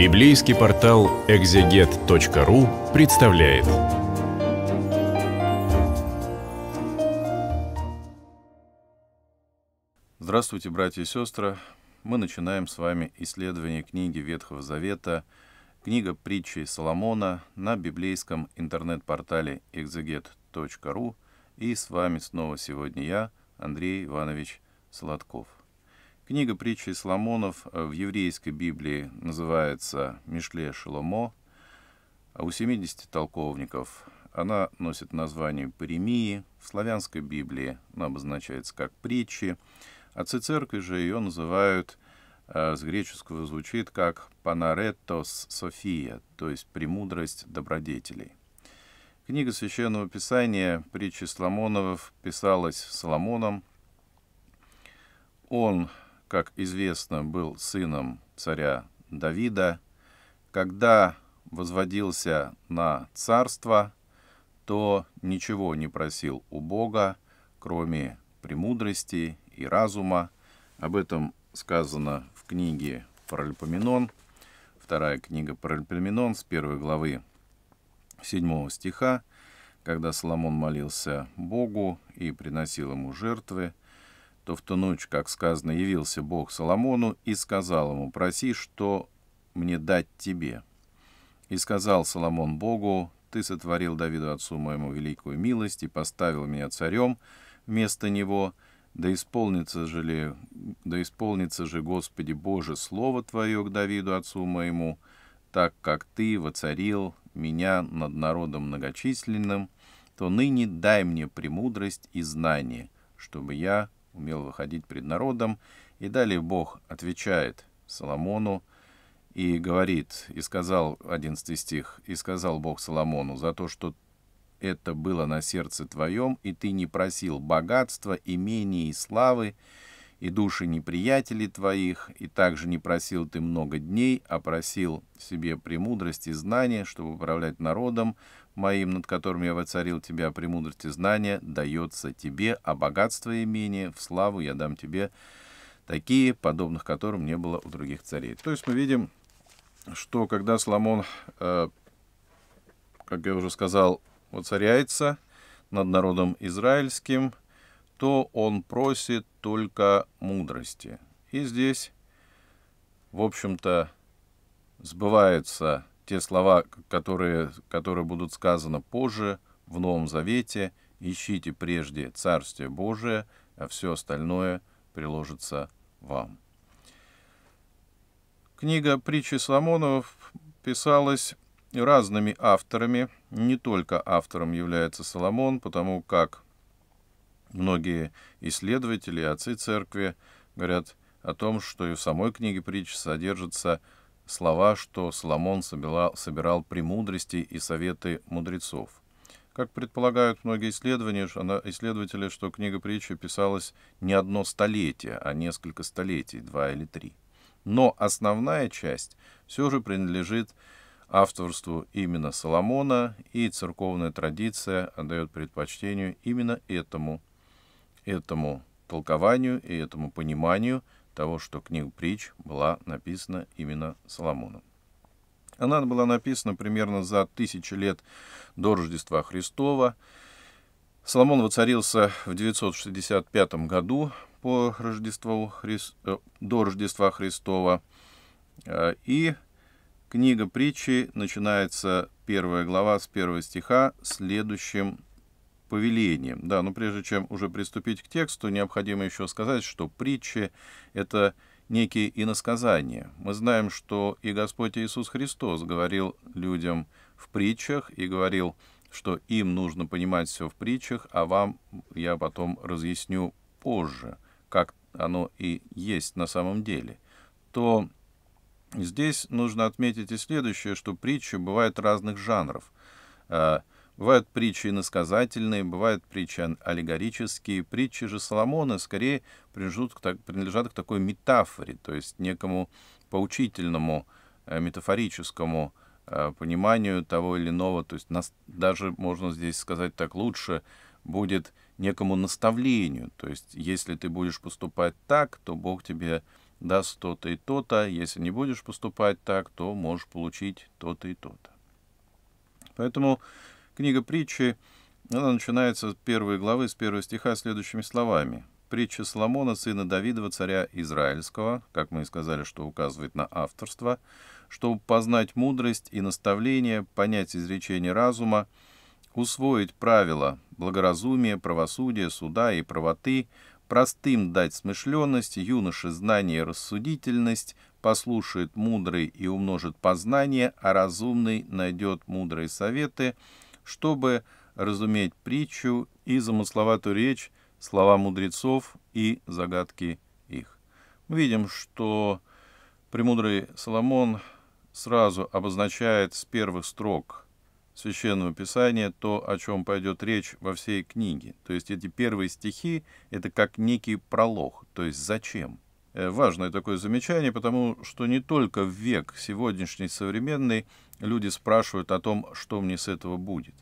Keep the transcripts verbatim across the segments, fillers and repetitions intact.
Библейский портал экзегет точка ру представляет. Здравствуйте, братья и сестры! Мы начинаем с вами исследование книги Ветхого Завета, книга Притчи Соломона на библейском интернет-портале экзегет точка ру. И с вами снова сегодня я, Андрей Иванович Солодков. Книга Притчи Соломонов в еврейской Библии называется «Мишле Шоломо», а у семидесяти толковников она носит название «Паремии», в славянской Библии она обозначается как «Притчи», отцы церкви же ее называют, с греческого звучит как «Панареттос София», то есть «Премудрость добродетелей». Книга Священного Писания «Притчи Соломоновых» писалась Соломоном. Он, как известно, был сыном царя Давида. Когда возводился на царство, то ничего не просил у Бога, кроме премудрости и разума. Об этом сказано в книге Паралипоменон, вторая книга Паралипоменон, с первой главы седьмого стиха, когда Соломон молился Богу и приносил ему жертвы, то в ту ночь, как сказано, явился Бог Соломону и сказал ему: «Проси, что мне дать тебе». И сказал Соломон Богу: «Ты сотворил Давиду отцу моему великую милость и поставил меня царем вместо него. Да исполнится же, ли, да исполнится же, Господи Боже, слово Твое к Давиду отцу моему, так как Ты воцарил меня над народом многочисленным, то ныне дай мне премудрость и знание, чтобы я умел выходить пред народом». И далее Бог отвечает Соломону и говорит, и сказал, одиннадцатый стих, «И сказал Бог Соломону: за то, что это было на сердце твоем, и ты не просил богатства, имения и славы, и души неприятелей твоих, и также не просил ты много дней, а просил себе премудрость и знания, чтобы управлять народом моим, над которым я воцарил тебя. Премудрость и знания дается тебе, а богатство и имение в славу я дам тебе, такие, подобных которым не было у других царей». То есть мы видим, что когда Соломон, э, как я уже сказал, воцаряется над народом израильским, то он просит только мудрости. И здесь, в общем-то, сбываются те слова, которые, которые будут сказаны позже в Новом Завете: «Ищите прежде Царствие Божие, а все остальное приложится вам». Книга «Притчи Соломоновых» писалась разными авторами. Не только автором является Соломон, потому как многие исследователи, отцы церкви говорят о том, что и в самой книге «Притч» содержится слова, что Соломон собирал, собирал премудрости и советы мудрецов. Как предполагают многие исследования, она, исследователи, что книга притчи писалась не одно столетие, а несколько столетий, два или три. Но основная часть все же принадлежит авторству именно Соломона, и церковная традиция отдает предпочтению именно этому, этому толкованию и этому пониманию того, что книга «Притч» была написана именно Соломоном. Она была написана примерно за тысячи лет до Рождества Христова. Соломон воцарился в девятьсот шестьдесят пятом году по Рождеству Хри... до Рождества Христова. И книга «Притчи» начинается, первая глава, с первого стиха, следующим повелением. Да, но прежде чем уже приступить к тексту, необходимо еще сказать, что притчи — это некие иносказания. Мы знаем, что и Господь Иисус Христос говорил людям в притчах и говорил, что им нужно понимать все в притчах, а вам я потом разъясню позже, как оно и есть на самом деле. То здесь нужно отметить и следующее, что притчи бывают разных жанров. Бывают притчи иносказательные, бывают притчи аллегорические. Притчи же Соломона скорее принадлежат к, так, принадлежат к такой метафоре, то есть некому поучительному, метафорическому пониманию того или иного. То есть нас, даже, можно здесь сказать так лучше, будет некому наставлению. То есть если ты будешь поступать так, то Бог тебе даст то-то и то-то, если не будешь поступать так, то можешь получить то-то и то-то. Поэтому книга «Притчи», она начинается с первой главы, с первого стиха следующими словами. «Притча Соломона, сына Давидова, царя Израильского», как мы и сказали, что указывает на авторство, «чтобы познать мудрость и наставление, понять изречение разума, усвоить правила благоразумия, правосудия, суда и правоты, простым дать смышленность, юноше знание и рассудительность, послушает мудрый и умножит познание, а разумный найдет мудрые советы, чтобы разуметь притчу и замысловатую речь, слова мудрецов и загадки их». Мы видим, что премудрый Соломон сразу обозначает с первых строк Священного Писания то, о чем пойдет речь во всей книге. То есть эти первые стихи — это как некий пролог, то есть зачем. Важное такое замечание, потому что не только в век сегодняшний современный люди спрашивают о том, что мне с этого будет.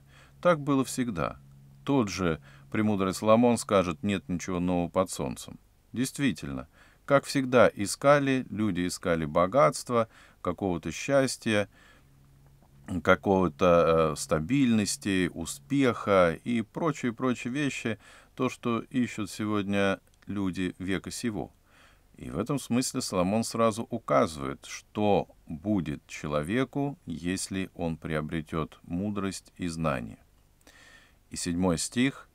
Так было всегда. Тот же премудрый Соломон скажет: нет ничего нового под солнцем. Действительно, как всегда искали, люди искали богатства, какого-то счастья, какого-то стабильности, успеха и прочие-прочие вещи, то, что ищут сегодня люди века сего. И в этом смысле Соломон сразу указывает, что будет человеку, если он приобретет мудрость и знание. И седьмой стих,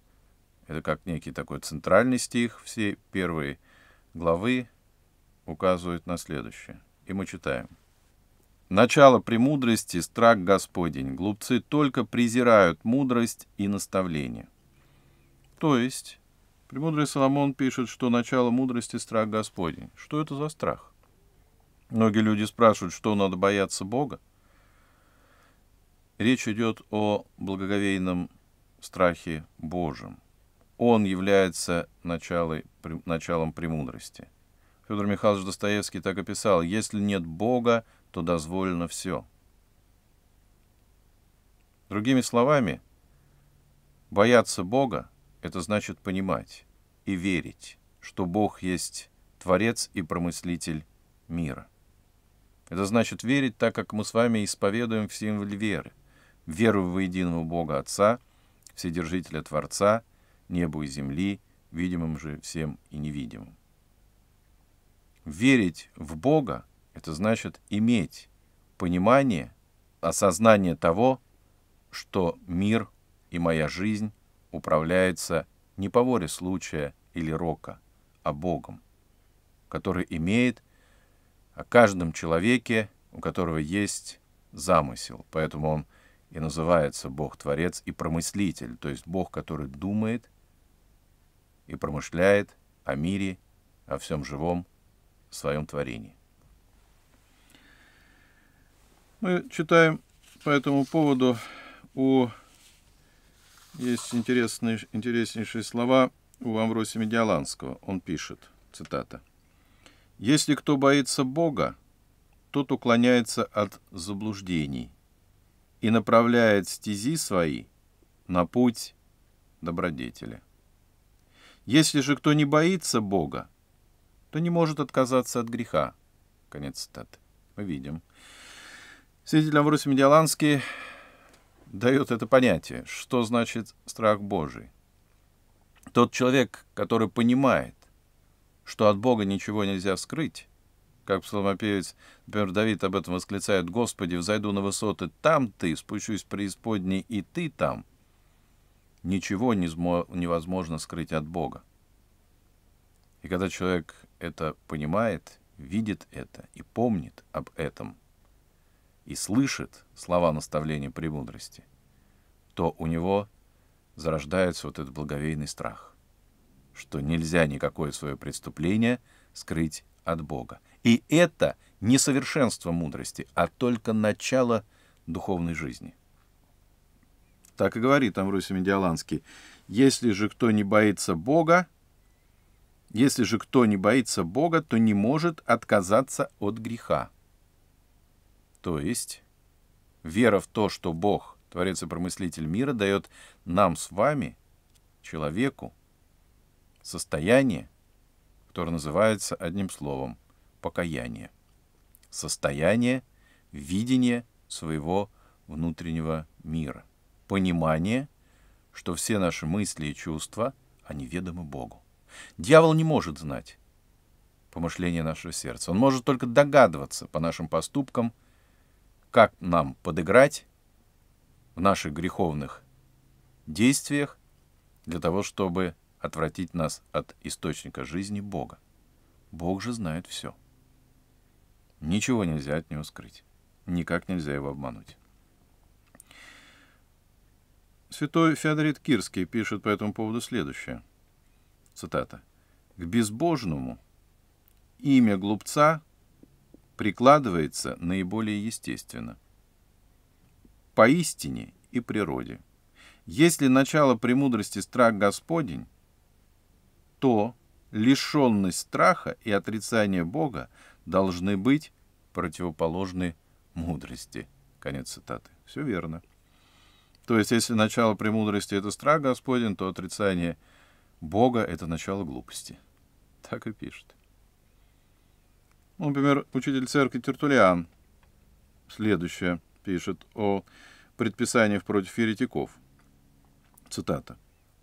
это как некий такой центральный стих, все первые главы указывают на следующее. И мы читаем. «Начало премудрости — страх Господень. Глупцы только презирают мудрость и наставление». То есть, премудрый Соломон пишет, что начало мудрости — страх Господень. Что это за страх? Многие люди спрашивают, что надо бояться Бога. Речь идет о благоговейном страхе Божьем. Он является началом премудрости. Федор Михайлович Достоевский так и писал: «Если нет Бога, то дозволено все». Другими словами, бояться Бога — это значит понимать и верить, что Бог есть Творец и Промыслитель мира. Это значит верить так, как мы с вами исповедуем в символе веры. Веру в единого Бога Отца, Вседержителя Творца, небу и земли, видимым же всем и невидимым. Верить в Бога — это значит иметь понимание, осознание того, что мир и моя жизнь управляется не по воле случая или рока, а Богом, который имеет о каждом человеке, у которого есть замысел. Поэтому он и называется Бог-творец и промыслитель, то есть Бог, который думает и промышляет о мире, о всем живом в своем творении. Мы читаем по этому поводу, у... есть интересные, интереснейшие слова у Амвросия Медиоланского. Он пишет, цитата: «Если кто боится Бога, тот уклоняется от заблуждений и направляет стези свои на путь добродетели. Если же кто не боится Бога, то не может отказаться от греха». Конец цитаты. Мы видим. Святитель Амвросий Медиоланский дает это понятие, что значит страх Божий. Тот человек, который понимает, что от Бога ничего нельзя скрыть, как псалмопевец, например, Давид об этом восклицает: «Господи, взойду на высоты, там ты, спущусь в преисподней, и ты там». Ничего невозможно скрыть от Бога. И когда человек это понимает, видит это и помнит об этом, и слышит слова наставления премудрости, то у него зарождается вот этот благовейный страх, что нельзя никакое свое преступление скрыть от Бога. И это не совершенство мудрости, а только начало духовной жизни. Так и говорит Амвросий Медиоланский: «Если же кто не боится Бога, если же кто не боится Бога, то не может отказаться от греха». То есть вера в то, что Бог, Творец и Промыслитель мира, дает нам с вами, человеку, состояние, которое называется одним словом покаяние, состояние видения своего внутреннего мира, понимание, что все наши мысли и чувства, они ведомы Богу. Дьявол не может знать помышления нашего сердца. Он может только догадываться по нашим поступкам, как нам подыграть в наших греховных действиях для того, чтобы отвратить нас от источника жизни Бога. Бог же знает все. Ничего нельзя от него скрыть. Никак нельзя его обмануть. Святой Феодорит Кирский пишет по этому поводу следующее. Цитата. «К безбожному имя глупца прикладывается наиболее естественно, по истине и природе. Если начало премудрости страх Господень, то лишенность страха и отрицание Бога должны быть противоположны мудрости». Конец цитаты. Все верно. То есть, если начало премудрости — это страх Господень, то отрицание Бога — это начало глупости. Так и пишет. Ну, например, учитель церкви Тертулиан следующее пишет о предписаниях против еретиков. Цитата.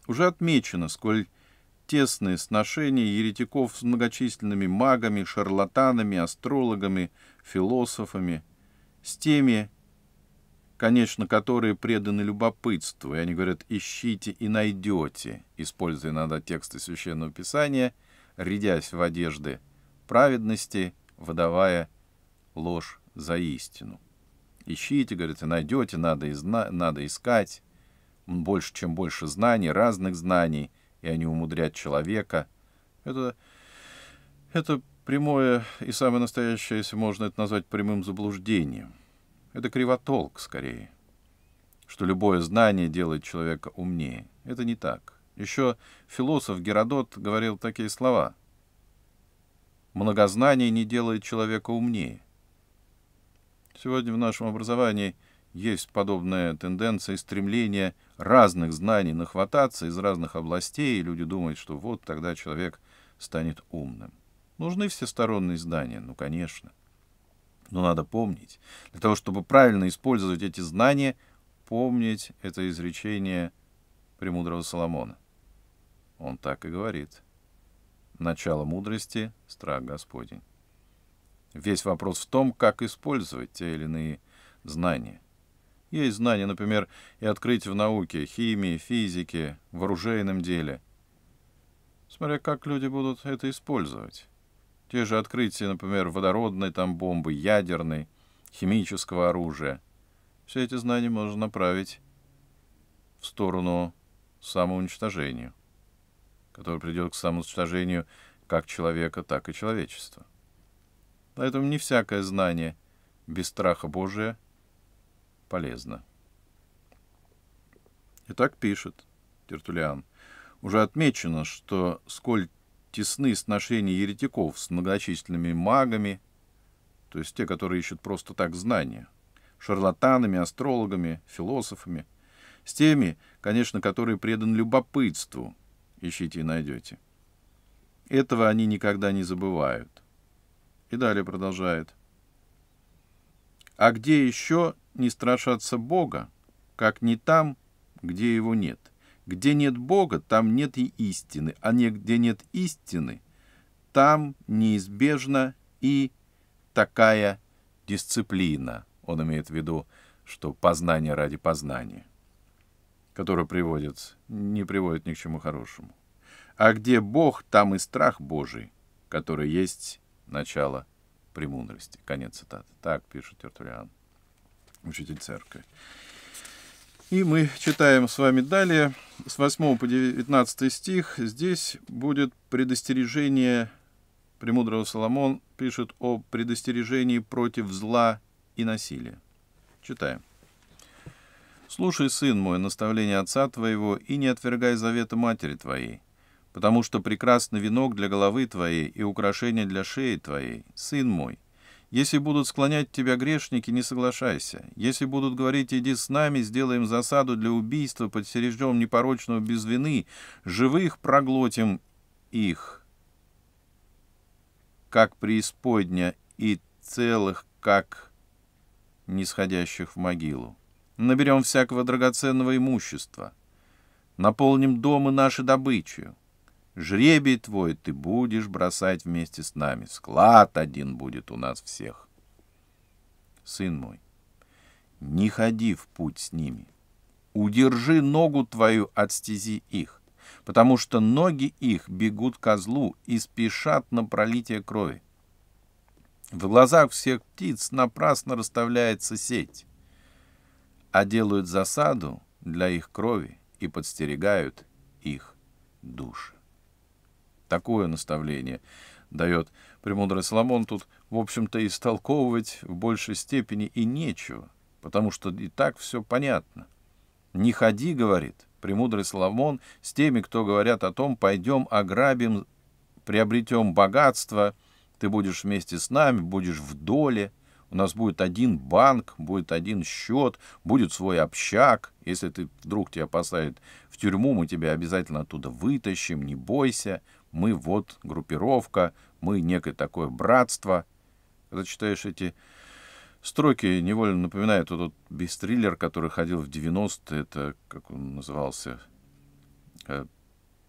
«Уже отмечено, сколь тесные сношения еретиков с многочисленными магами, шарлатанами, астрологами, философами, с теми, конечно, которые преданы любопытству, и они говорят, ищите и найдете, используя иногда тексты Священного Писания, рядясь в одежды праведности, выдавая ложь за истину. Ищите, говорит, и найдете, надо, изна... надо искать, больше, чем больше знаний, разных знаний, и они умудрят человека». Это, это прямое и самое настоящее, если можно это назвать прямым заблуждением. Это кривотолк, скорее, что любое знание делает человека умнее. Это не так. Еще философ Геродот говорил такие слова. «Многознание не делает человека умнее». Сегодня в нашем образовании есть подобная тенденция и стремление разных знаний нахвататься из разных областей, и люди думают, что вот тогда человек станет умным. Нужны всесторонние знания? Ну, конечно. Но надо помнить, для того, чтобы правильно использовать эти знания, помнить это изречение премудрого Соломона. Он так и говорит. Начало мудрости — страх Господень. Весь вопрос в том, как использовать те или иные знания. Есть знания, например, и открытия в науке, химии, физике, в оружейном деле. Смотря как люди будут это использовать. Те же открытия, например, водородной там бомбы, ядерной, химического оружия. Все эти знания можно направить в сторону самоуничтожению, которое придет к самоуничтожению как человека, так и человечества. Поэтому не всякое знание без страха Божия полезно. И так пишет Тертулиан. «Уже отмечено, что сколь тесны сношения еретиков с многочисленными магами, то есть те, которые ищут просто так знания, шарлатанами, астрологами, философами, с теми, конечно, которые преданы любопытству, ищите и найдете. Этого они никогда не забывают». И далее продолжает. «А где еще не страшатся Бога, как не там, где его нет? Где нет Бога, там нет и истины, а где нет истины, там неизбежна и такая дисциплина». Он имеет в виду, что познание ради познания, которое приводит, не приводит ни к чему хорошему. «А где Бог, там и страх Божий, который есть начало премудрости». Конец цитаты. Так пишет Тертулиан, учитель церкви. И мы читаем с вами далее, с восьмого по девятнадцатый стих. Здесь будет предостережение, премудрого Соломон пишет о предостережении против зла и насилия. Читаем. «Слушай, сын мой, наставление отца твоего, и не отвергай завета матери твоей, потому что прекрасный венок для головы твоей и украшение для шеи твоей, сын мой. Если будут склонять тебя грешники, не соглашайся. Если будут говорить, иди с нами, сделаем засаду для убийства, подстережем непорочного без вины, живых проглотим их. как преисподня, и целых, как нисходящих в могилу. Наберем всякого драгоценного имущества, наполним дома наши добычу. Жребий твой ты будешь бросать вместе с нами. Склад один будет у нас всех. Сын мой, не ходи в путь с ними. Удержи ногу твою от стези их, потому что ноги их бегут ко злу и спешат на пролитие крови. В глазах всех птиц напрасно расставляется сеть, а делают засаду для их крови и подстерегают их души. Такое наставление дает премудрый Соломон. Тут, в общем-то, истолковывать в большей степени и нечего, потому что и так все понятно. «Не ходи, — говорит премудрый Соломон, — с теми, кто говорят о том, пойдем ограбим, приобретем богатство, ты будешь вместе с нами, будешь в доле, у нас будет один банк, будет один счет, будет свой общак, если ты вдруг тебя посадят в тюрьму, мы тебя обязательно оттуда вытащим, не бойся, мы вот группировка, мы некое такое братство». Когда читаешь эти строки, невольно напоминают тот бестселлер, который ходил в девяностые, это, как он назывался,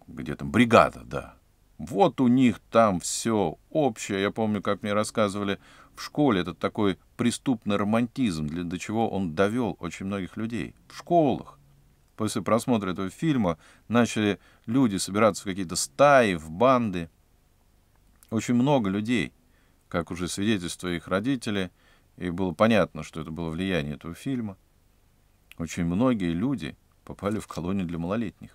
где там, «Бригада», да. Вот у них там все общее. Я помню, как мне рассказывали в школе, этот такой преступный романтизм, для, до чего он довел очень многих людей. В школах после просмотра этого фильма начали люди собираться в какие-то стаи, в банды. Очень много людей, как уже свидетельствуют их родители, и было понятно, что это было влияние этого фильма. Очень многие люди попали в колонию для малолетних.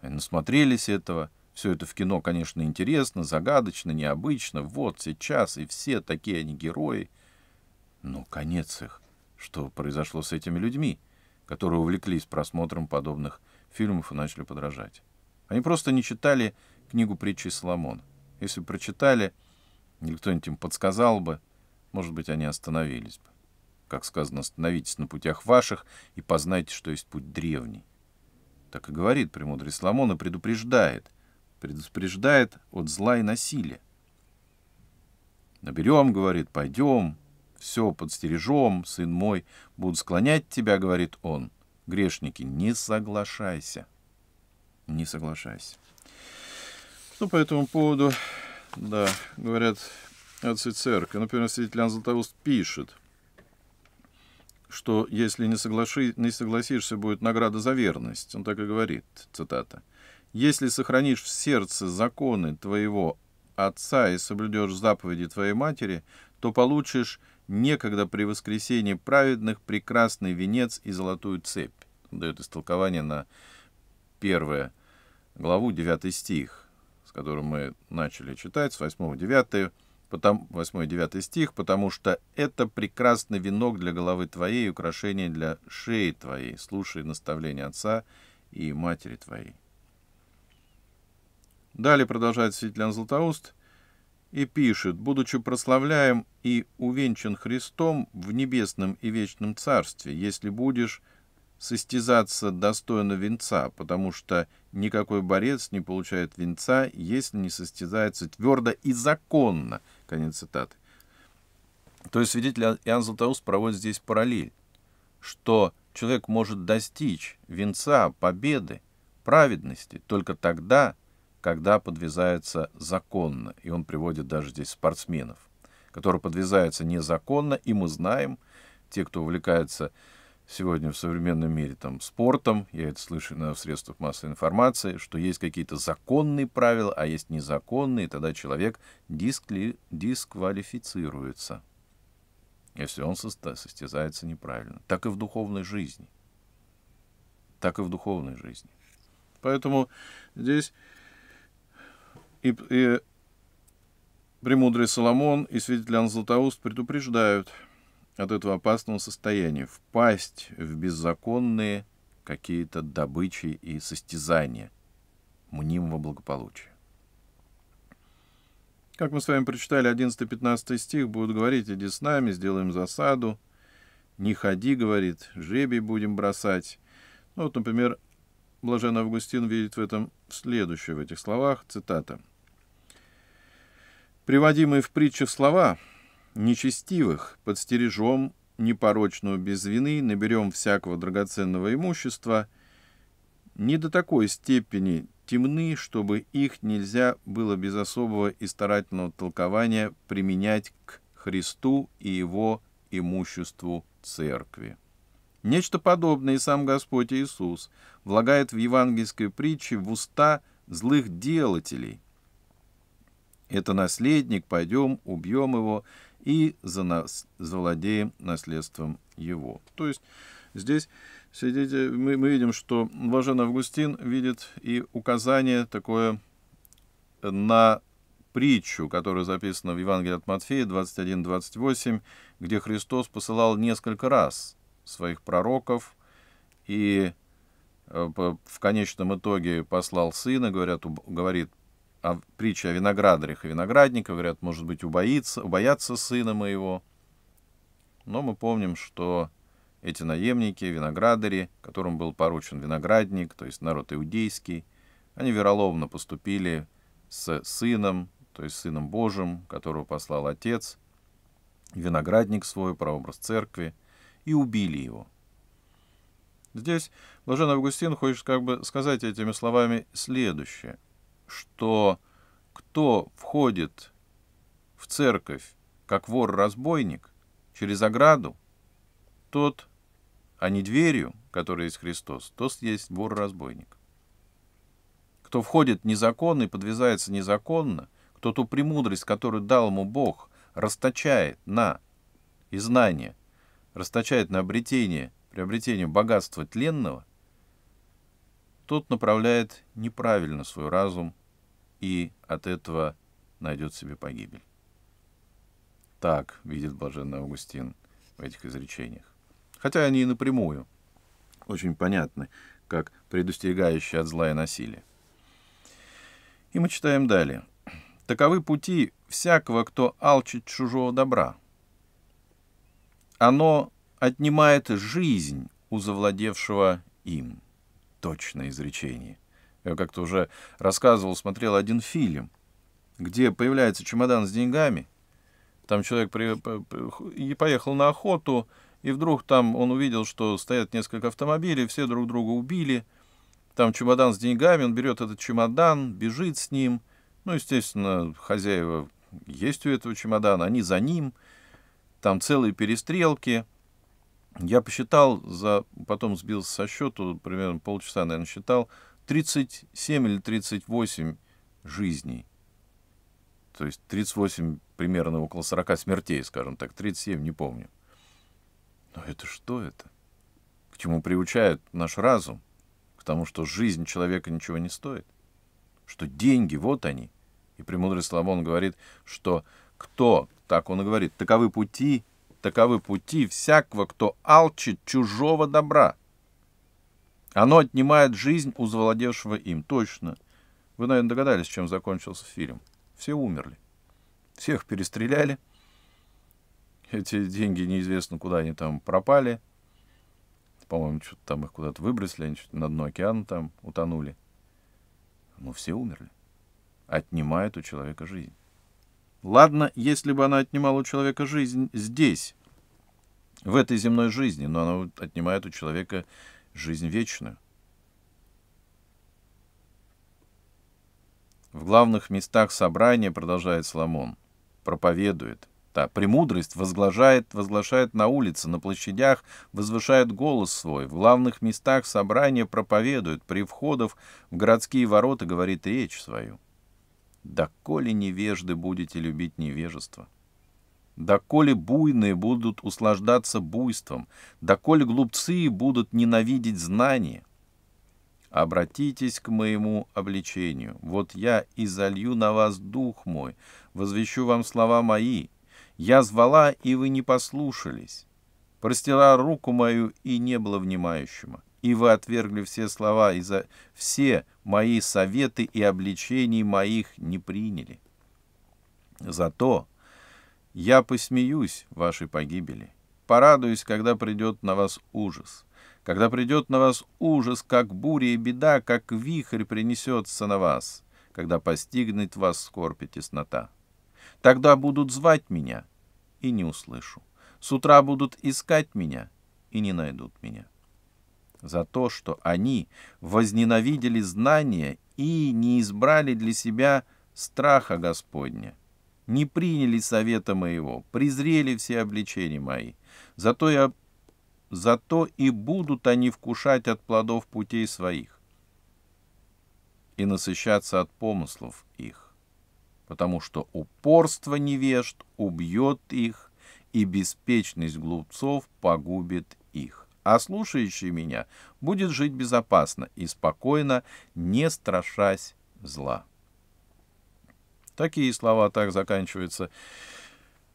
Они насмотрелись этого. Все это в кино, конечно, интересно, загадочно, необычно. Вот сейчас, и все такие они герои. Но конец их, что произошло с этими людьми, которые увлеклись просмотром подобных фильмов и начали подражать. Они просто не читали книгу «Притчи Соломона». Если бы прочитали, или кто-нибудь им подсказал бы, может быть, они остановились бы. Как сказано, остановитесь на путях ваших и познайте, что есть путь древний. Так и говорит премудрый Соломон и предупреждает, предупреждает от зла и насилия. «Наберем, — говорит, — пойдем, все подстережем, сын мой, будут склонять тебя, — говорит он, — грешники, не соглашайся». Не соглашайся. Ну, по этому поводу, да, говорят отцы церкви. Например, святитель Иоанн Златоуст пишет, что если не, соглаши, не согласишься, будет награда за верность. Он так и говорит, цитата. «Если сохранишь в сердце законы твоего отца и соблюдешь заповеди твоей матери, то получишь некогда при воскресении праведных прекрасный венец и золотую цепь». Он дает истолкование на первую главу, девятый стих, с которым мы начали читать, с восьмого по девятый. восьмой и девятый стих, «Потому что это прекрасный венок для головы твоей и украшение для шеи твоей. Слушай наставления отца и матери твоей». Далее продолжает святитель Иоанн Златоуст и пишет, «Будучи прославляем и увенчан Христом в небесном и вечном царстве, если будешь состязаться достойно венца, потому что никакой борец не получает венца, если не состязается твердо и законно». Конец цитаты. То есть свидетель Иоанн Златоуст проводит здесь параллель, что человек может достичь венца, победы, праведности только тогда, когда подвязается законно. И он приводит даже здесь спортсменов, которые подвязаются незаконно, и мы знаем, те, кто увлекается сегодня в современном мире там, спортом, я это слышу на средствах массовой информации, что есть какие-то законные правила, а есть незаконные, и тогда человек дискли, дисквалифицируется, если он состязается неправильно. Так и в духовной жизни. Так и в духовной жизни. Поэтому здесь и, и премудрый Соломон, и святитель Иоанн Златоуст предупреждают от этого опасного состояния, впасть в беззаконные какие-то добычи и состязания мнимого благополучия. Как мы с вами прочитали, одиннадцатый-пятнадцатый стих будут говорить: «Иди с нами, сделаем засаду, не ходи, — говорит, — жребий будем бросать». Ну, вот, например, блаженный Августин видит в этом следующее, в этих словах, цитата. Приводимые в притчах слова «нечестивых подстережем, непорочную без вины, наберем всякого драгоценного имущества» не до такой степени темны, чтобы их нельзя было без особого и старательного толкования применять к Христу и его имуществу церкви. Нечто подобное и сам Господь Иисус влагает в евангельской притче в уста злых делателей. Это наследник, пойдем, убьем его и завладеем наследством его. То есть здесь сидите, мы, мы видим, что блаженный Августин видит и указание такое на притчу, которая записана в Евангелии от Матфея двадцать один двадцать восемь, где Христос посылал несколько раз своих пророков и в конечном итоге послал сына, говорят, говорит, о притче о виноградарях и виноградниках, говорят, может быть, убоится, убоятся сына моего. Но мы помним, что эти наемники, виноградари, которым был поручен виноградник, то есть народ иудейский, они вероломно поступили с сыном, то есть сыном Божьим, которого послал отец, виноградник свой, прообраз церкви, и убили его. Здесь блаженный Августин хочет как бы сказать этими словами следующее, что кто входит в церковь как вор-разбойник через ограду, тот, а не дверью, которая есть Христос, тот есть вор-разбойник. Кто входит незаконно и подвязается незаконно, кто ту премудрость, которую дал ему Бог, расточает на и знание, расточает на обретение, приобретение богатства тленного, тот направляет неправильно свой разум и от этого найдет себе погибель. Так видит блаженный Августин в этих изречениях. Хотя они и напрямую очень понятны, как предостерегающие от зла и насилия. И мы читаем далее. «Таковы пути всякого, кто алчит чужого добра. Оно отнимает жизнь у завладевшего им». Точное изречение. Я как-то уже рассказывал, смотрел один фильм, где появляется чемодан с деньгами. Там человек при... и поехал на охоту, и вдруг там он увидел, что стоят несколько автомобилей, все друг друга убили. Там чемодан с деньгами, он берет этот чемодан, бежит с ним. Ну, естественно, хозяева есть у этого чемодана, они за ним. Там целые перестрелки. Я посчитал, за... потом сбился со счету, примерно полчаса, наверное, считал, тридцать семь или тридцать восемь жизней. То есть тридцать восемь, примерно около сорока смертей, скажем так, тридцать семь, не помню. Но это что это? К чему приучает наш разум? К тому, что жизнь человека ничего не стоит. Что деньги, вот они. И премудрый Соломон говорит, что кто, так он и говорит, таковы пути, таковы пути всякого, кто алчит чужого добра. Оно отнимает жизнь у завладевшего им. Точно. Вы, наверное, догадались, чем закончился фильм. Все умерли. Всех перестреляли. Эти деньги неизвестно, куда они там пропали. По-моему, что-то там их куда-то выбросили, они на дно океана там утонули. Но все умерли. Отнимает у человека жизнь. Ладно, если бы она отнимала у человека жизнь здесь, в этой земной жизни, но она отнимает у человека жизнь вечную. В главных местах собрания, продолжает Соломон, проповедует. Да, премудрость возглашает, возглашает на улице, на площадях возвышает голос свой. В главных местах собрания проповедует, при входах в городские ворота говорит речь свою. «Доколе невежды будете любить невежество? Доколе буйные будут услаждаться буйством? Доколе глупцы будут ненавидеть знания? Обратитесь к моему обличению. Вот я и залью на вас дух мой, возвещу вам слова мои». Я звала, и вы не послушались, простила руку мою, и не было внимающего. И вы отвергли все слова, и за все мои советы и обличений моих не приняли. Зато я посмеюсь вашей погибели, порадуюсь, когда придет на вас ужас. Когда придет на вас ужас, как буря и беда, как вихрь принесется на вас, когда постигнет вас скорбь и теснота. Тогда будут звать меня, и не услышу. С утра будут искать меня, и не найдут меня. За то, что они возненавидели знания и не избрали для себя страха Господня, не приняли совета моего, презрели все обличения мои. Зато, я, зато и будут они вкушать от плодов путей своих и насыщаться от помыслов их, потому что упорство невежд убьет их, и беспечность глупцов погубит их. А слушающий меня будет жить безопасно и спокойно, не страшась зла». Такие слова, так заканчивается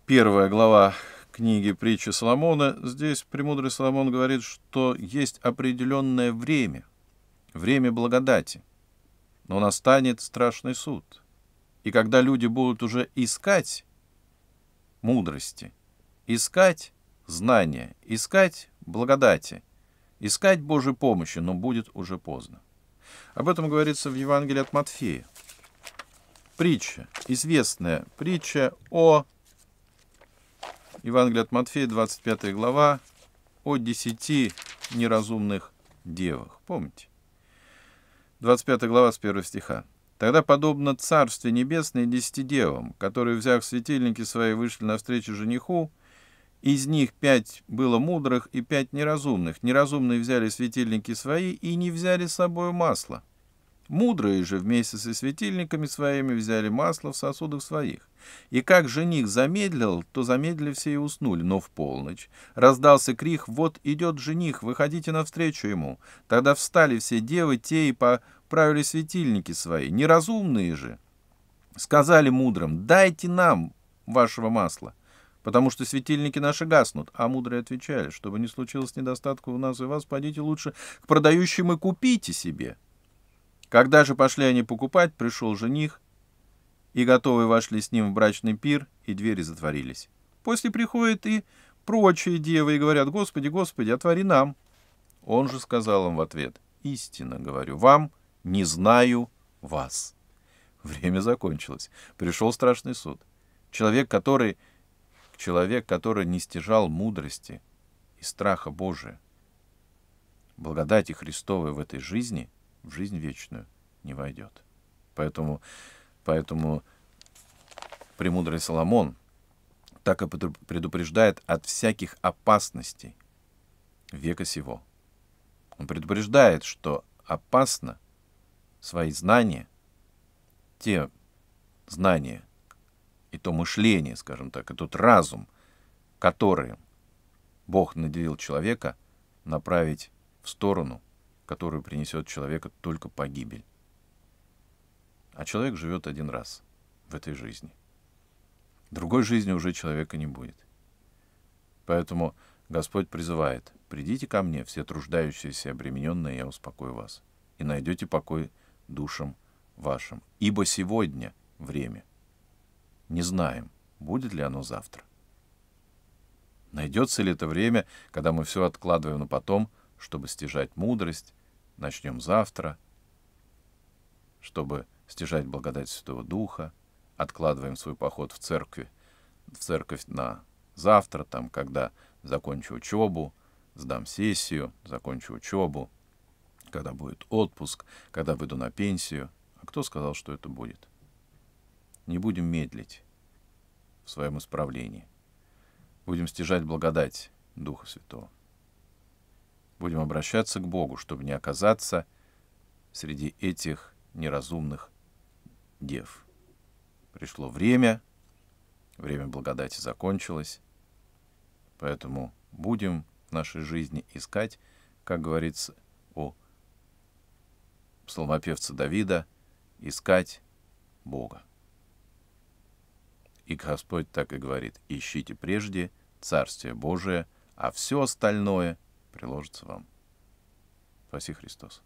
первая глава книги «Притчи Соломона». Здесь премудрый Соломон говорит, что есть определенное время, время благодати, но настанет страшный суд. И когда люди будут уже искать мудрости, искать знания, искать благодати, искать Божьей помощи, но будет уже поздно. Об этом говорится в Евангелии от Матфея. Притча, известная притча о... Евангелие от Матфея, двадцать пятая глава, о десяти неразумных девах. Помните? двадцать пятая глава с первого стиха. «Тогда подобно Царствие Небесное десяти девам, которые, взяв светильники свои, вышли навстречу жениху. Из них пять было мудрых и пять неразумных. Неразумные взяли светильники свои и не взяли с собой масла. Мудрые же вместе со светильниками своими взяли масло в сосудах своих. И как жених замедлил, то замедлили все и уснули. Но в полночь раздался крик: вот идет жених, выходите навстречу ему. Тогда встали все девы, те и поправили светильники свои. Неразумные же сказали мудрым: дайте нам вашего масла, потому что светильники наши гаснут. А мудрые отвечали: чтобы не случилось недостатка у нас и вас, пойдите лучше к продающим и купите себе. Когда же пошли они покупать, пришел жених, и готовые вошли с ним в брачный пир, и двери затворились. После приходят и прочие девы, и говорят: Господи, Господи, отвори нам. Он же сказал им в ответ: истинно говорю вам, не знаю вас». Время закончилось. Пришел страшный суд. Человек, который, человек, который не стяжал мудрости и страха Божия, благодати Христовой в этой жизни, в жизнь вечную не войдет. Поэтому, поэтому премудрый Соломон так и предупреждает от всяких опасностей века сего. Он предупреждает, что опасно свои знания, те знания и то мышление, скажем так, и тот разум, которым Бог наделил человека, направить в сторону, которую принесет человеку только погибель. А человек живет один раз в этой жизни. Другой жизни уже человека не будет. Поэтому Господь призывает: придите ко мне, все труждающиеся и обремененные, я успокою вас, и найдете покой душам вашим. Ибо сегодня время. Не знаем, будет ли оно завтра. Найдется ли это время, когда мы все откладываем на потом, чтобы стяжать мудрость, начнем завтра, чтобы стяжать благодать Святого Духа, откладываем свой поход в церковь, в церковь на завтра, там, когда закончу учебу, сдам сессию, закончу учебу, когда будет отпуск, когда выйду на пенсию. А кто сказал, что это будет? Не будем медлить в своем исправлении. Будем стяжать благодать Духа Святого. Будем обращаться к Богу, чтобы не оказаться среди этих неразумных дев. Пришло время, время благодати закончилось, поэтому будем в нашей жизни искать, как говорится у псалмопевца Давида, искать Бога. И Господь так и говорит: ищите прежде Царствие Божие, а все остальное приложится вам. Спаси Христос.